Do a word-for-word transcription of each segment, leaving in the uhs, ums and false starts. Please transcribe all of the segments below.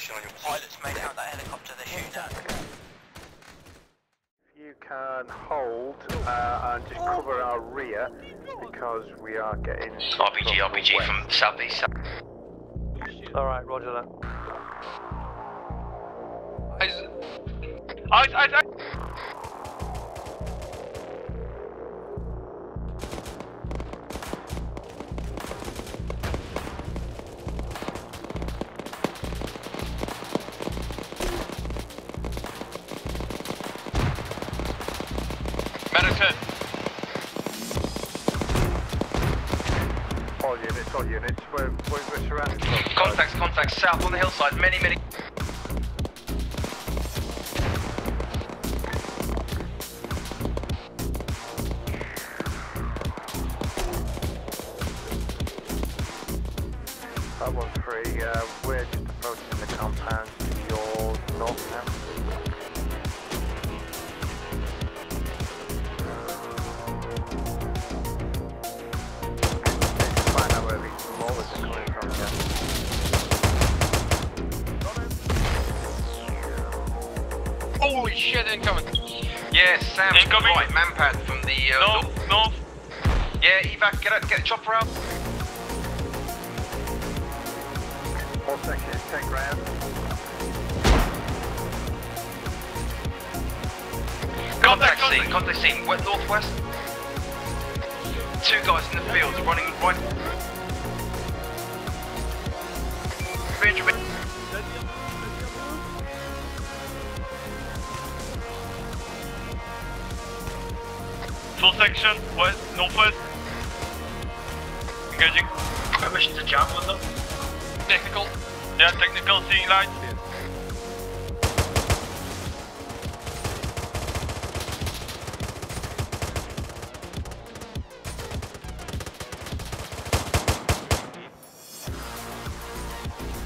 position on your pilots, mate, out that helicopter they're shooting at. If you can hold uh, and just cover our rear, because we are getting... R P G, R P G west. From southeast. Alright, roger that. I... I... I... I... South on the hillside, many, many. That one's free, uh, we're just approaching the compound to your north now. Let's find out where the molars are coming from again. Holy shit, incoming! Yeah, Sam, incoming. Right, Manpad from the uh, north, north. Yeah, Evac, get up, get the chopper out. All sections, take round. Contact, contact scene, contact scene, west, northwest. Two guys in the field, running right. three hundred meters. Full section, west, northwest. Engaging. Permission to jump with them. Technical. Yeah, technical, seeing lights. Yeah.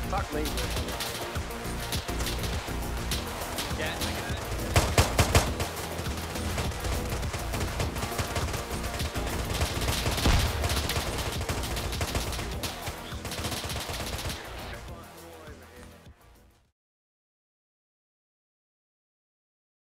Fuck me.